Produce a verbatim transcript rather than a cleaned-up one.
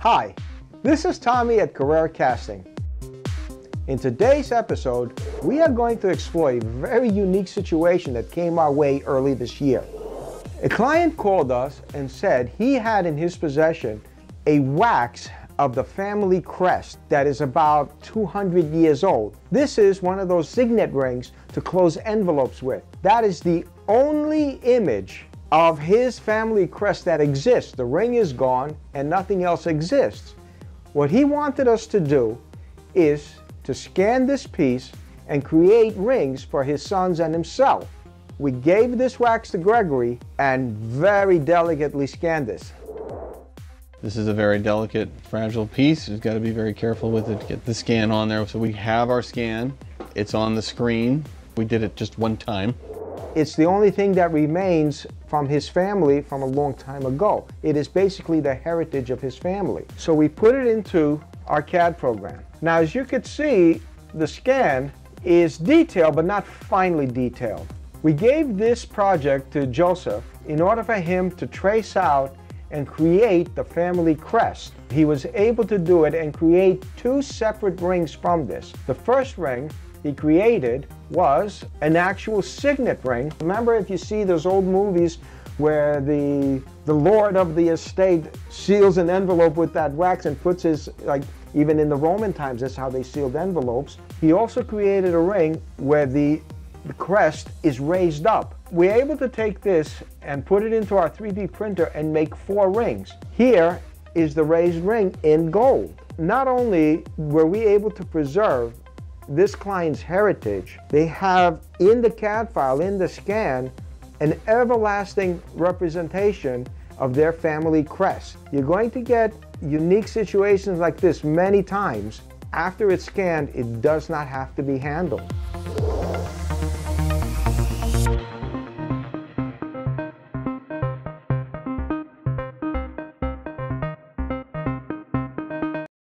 Hi, this is Tommy at Carrera Casting. In today's episode, we are going to explore a very unique situation that came our way early this year. A client called us and said he had in his possession a wax of the family crest that is about two hundred years old. This is one of those signet rings to close envelopes with. That is the only image of his family crest that exists. The ring is gone and nothing else exists. What he wanted us to do is to scan this piece and create rings for his sons and himself. We gave this wax to Gregory and very delicately scanned this. This is a very delicate, fragile piece. You've got to be very careful with it to get the scan on there. So we have our scan. It's on the screen. We did it just one time. It's the only thing that remains from his family from a long time ago. It is basically the heritage of his family. So we put it into our C A D program. Now, as you could see, the scan is detailed, but not finely detailed. We gave this project to Joseph in order for him to trace out and create the family crest. He was able to do it and create two separate rings from this. The first ring he created was an actual signet ring. Remember, if you see those old movies where the, the lord of the estate seals an envelope with that wax and puts his, like, even in the Roman times, that's how they sealed envelopes. He also created a ring where the, the crest is raised up. We're able to take this and put it into our three D printer and make four rings. Here is the raised ring in gold. Not only were we able to preserve this client's heritage, they have in the C A D file, in the scan, an everlasting representation of their family crest. You're going to get unique situations like this many times. After it's scanned, it does not have to be handled.